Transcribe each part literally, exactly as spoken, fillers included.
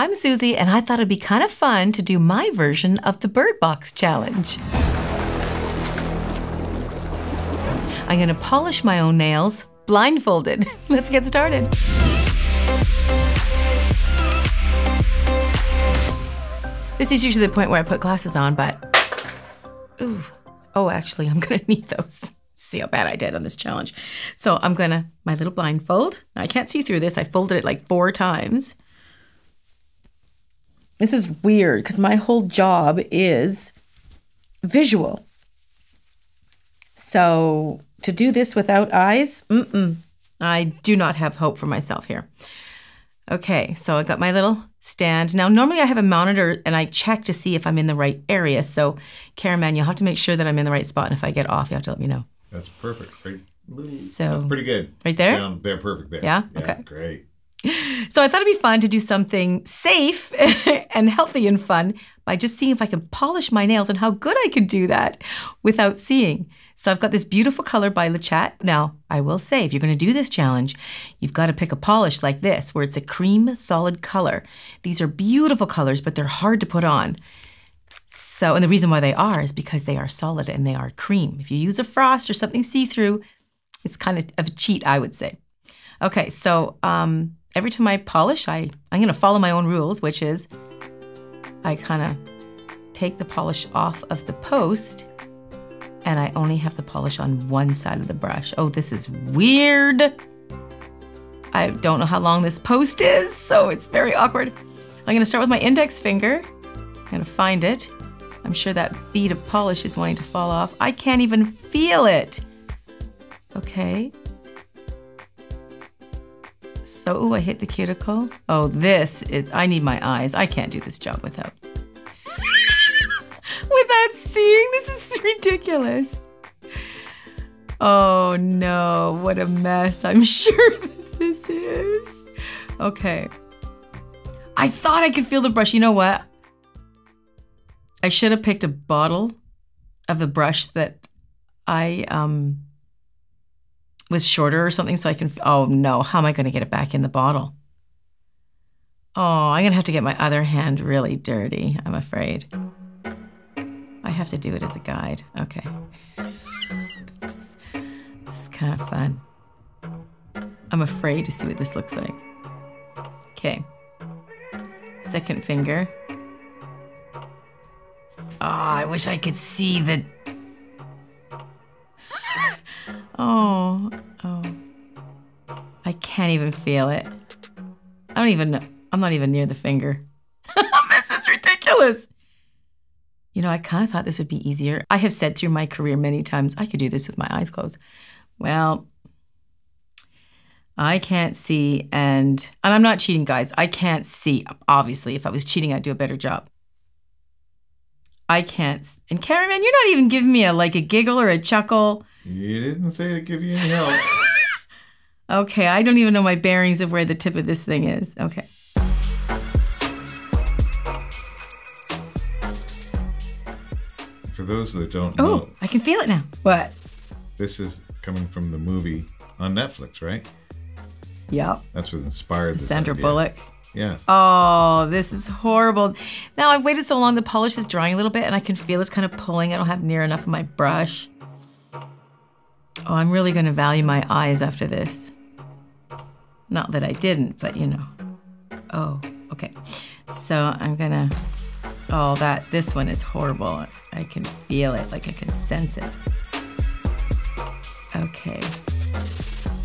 I'm Susie, and I thought it'd be kind of fun to do my version of the Bird Box Challenge. I'm going to polish my own nails, blindfolded. Let's get started. This is usually the point where I put glasses on, but... Ooh. Oh, actually, I'm going to need those. See how bad I did on this challenge. So I'm going to... My little blindfold. Now, I can't see through this. I folded it like four times. This is weird because my whole job is visual. So to do this without eyes, mm-mm. I do not have hope for myself here. Okay, so I got my little stand. Now, normally I have a monitor and I check to see if I'm in the right area. So, cameraman, you'll have to make sure that I'm in the right spot. And if I get off, you have to let me know. That's perfect. Right? So, that's pretty good. Right there? Yeah, they're perfect there. Yeah? Yeah, okay. Great. So I thought it'd be fun to do something safe and healthy and fun by just seeing if I can polish my nails and how good I can do that without seeing. So I've got this beautiful color by LECHAT. Now, I will say, if you're going to do this challenge, you've got to pick a polish like this, where it's a cream solid color. These are beautiful colors, but they're hard to put on. So, and the reason why they are is because they are solid and they are cream. If you use a frost or something see-through, it's kind of a cheat, I would say. Okay, so... Um, Every time I polish, I, I'm going to follow my own rules, which is I kind of take the polish off of the post, and I only have the polish on one side of the brush. Oh, this is weird. I don't know how long this post is, so it's very awkward. I'm going to start with my index finger. I'm going to find it. I'm sure that bead of polish is wanting to fall off. I can't even feel it. Okay. So, ooh, I hit the cuticle. Oh, this is, I need my eyes. I can't do this job without, without seeing. This is ridiculous. Oh no, what a mess I'm sure that this is. Okay. I thought I could feel the brush. You know what? I should have picked a bottle of the brush that I, um, was shorter or something so I can, oh no, how am I going to get it back in the bottle? Oh, I'm going to have to get my other hand really dirty, I'm afraid. I have to do it as a guide. Okay. This is, this is kind of fun. I'm afraid to see what this looks like. Okay. Second finger. Oh, I wish I could see the... Oh, oh, I can't even feel it. I don't even know. I'm not even near the finger. This is ridiculous. You know, I kind of thought this would be easier. I have said through my career many times, I could do this with my eyes closed. Well, I can't see and, and I'm not cheating, guys. I can't see. Obviously, if I was cheating, I'd do a better job. I can't. And cameraman, you're not even giving me a like a giggle or a chuckle. You didn't say to give you any help. Okay, I don't even know my bearings of where the tip of this thing is. Okay. For those that don't Ooh, know. I can feel it now. What? This is coming from the movie on Netflix, right? Yep. That's what inspired this Sandra idea. Bullock. Yes. Oh, this is horrible. Now, I've waited so long, the polish is drying a little bit, and I can feel it's kind of pulling. I don't have near enough of my brush. Oh, I'm really going to value my eyes after this. Not that I didn't, but you know. Oh, okay. So I'm going to... Oh, that this one is horrible. I can feel it, like I can sense it. Okay.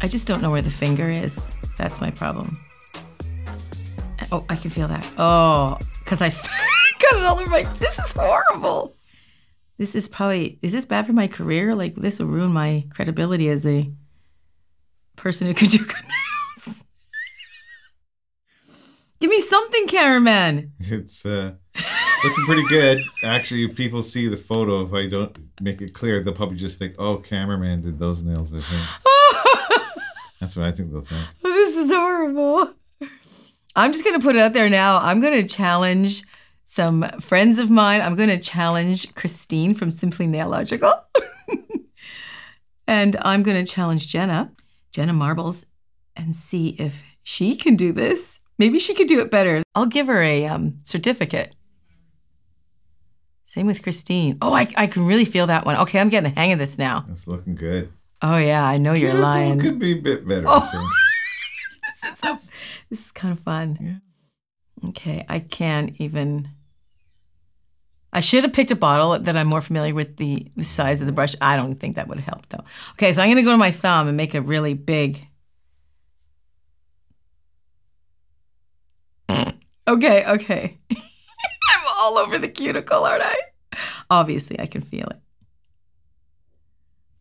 I just don't know where the finger is. That's my problem. Oh, I can feel that. Oh, because I got it all over my... This is horrible. This is probably, is this bad for my career? Like, this will ruin my credibility as a person who could do good nails. Give me something, cameraman. It's uh, looking pretty good. Actually, if people see the photo, if I don't make it clear, they'll probably just think, oh, cameraman did those nails, I think. That's what I think they'll think. This is horrible. I'm just going to put it out there now. I'm going to challenge... some friends of mine. I'm going to challenge Christine from Simply Nailogical. And I'm going to challenge Jenna, Jenna Marbles, and see if she can do this. Maybe she could do it better. I'll give her a um, certificate. Same with Christine. Oh, I, I can really feel that one. Okay, I'm getting the hang of this now. It's looking good. Oh, yeah, I know you're lying. It could be a bit better. Oh. this, is so, this is kind of fun. Yeah. Okay, I can't even... I should have picked a bottle that I'm more familiar with the size of the brush. I don't think that would have helped, though. Okay, so I'm going to go to my thumb and make a really big... Okay, okay. I'm all over the cuticle, aren't I? Obviously, I can feel it.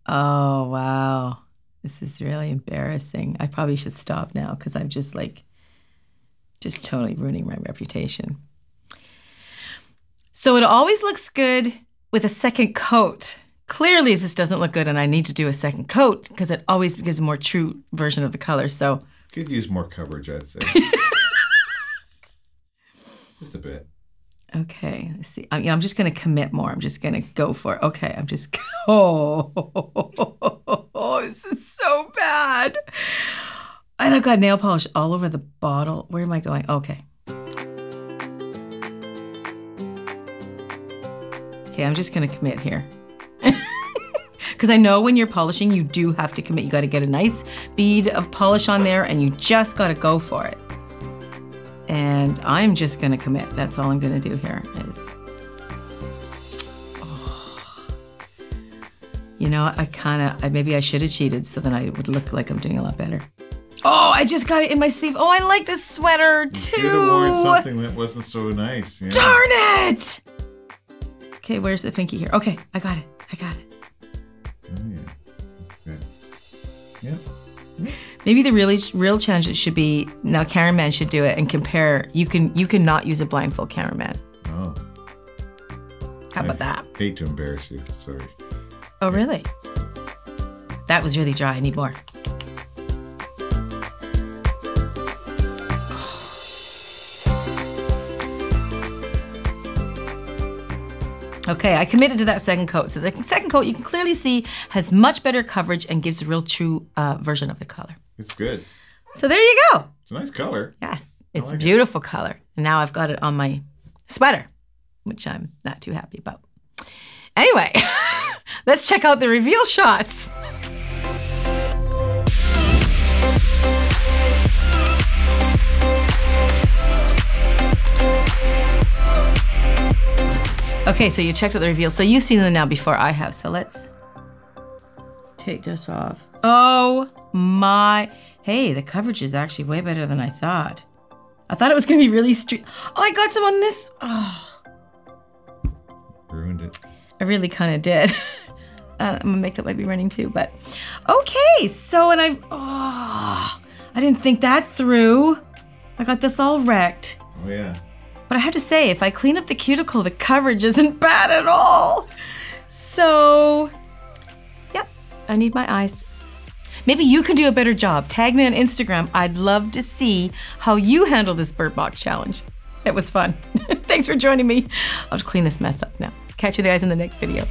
Oh, wow. This is really embarrassing. I probably should stop now because I'm just like, just totally ruining my reputation. So it always looks good with a second coat. Clearly, this doesn't look good, and I need to do a second coat because it always gives a more true version of the color. So could use more coverage, I'd say. Just a bit. Okay, let's see. I mean, I'm just going to commit more. I'm just going to go for it. Okay, I'm just... Oh, this is so bad. And I've got nail polish all over the bottle. Where am I going? Okay. Okay, I'm just going to commit here. Because I know when you're polishing, you do have to commit. You got to get a nice bead of polish on there, and you just got to go for it. And I'm just going to commit. That's all I'm going to do here is, oh. You know, I kind of, I, maybe I should have cheated so then I would look like I'm doing a lot better. Oh, I just got it in my sleeve. Oh, I like this sweater too. You should have worn something that wasn't so nice. Yeah. Darn it! Okay, where's the pinky here? Okay, I got it. I got it. Oh, yeah. That's good. Yep. Maybe the really real challenge should be now. Cameraman should do it and compare. You can you can not use a blindfold, cameraman. Oh, how about I that? Hate to embarrass you. Sorry. Oh yeah. Really? That was really dry. I need more. Okay, I committed to that second coat. So the second coat, you can clearly see, has much better coverage and gives a real true uh, version of the color. It's good. So there you go. It's a nice color. Yes, it's like a beautiful it. color. And now I've got it on my sweater, which I'm not too happy about. Anyway, let's check out the reveal shots. Okay, so you checked out the reveal. So you've seen them now before I have. So let's take this off. Oh my, hey, the coverage is actually way better than I thought. I thought it was gonna be really street. Oh, I got some on this. Oh. Ruined it. I really kind of did. uh, my makeup might be running too, but. Okay, so, and I, oh, I didn't think that through. I got this all wrecked. Oh yeah. But I have to say, if I clean up the cuticle, the coverage isn't bad at all. So, yep, I need my eyes. Maybe you can do a better job. Tag me on Instagram. I'd love to see how you handle this Bird Box challenge. It was fun. Thanks for joining me. I'll just clean this mess up now. Catch you guys in the next video.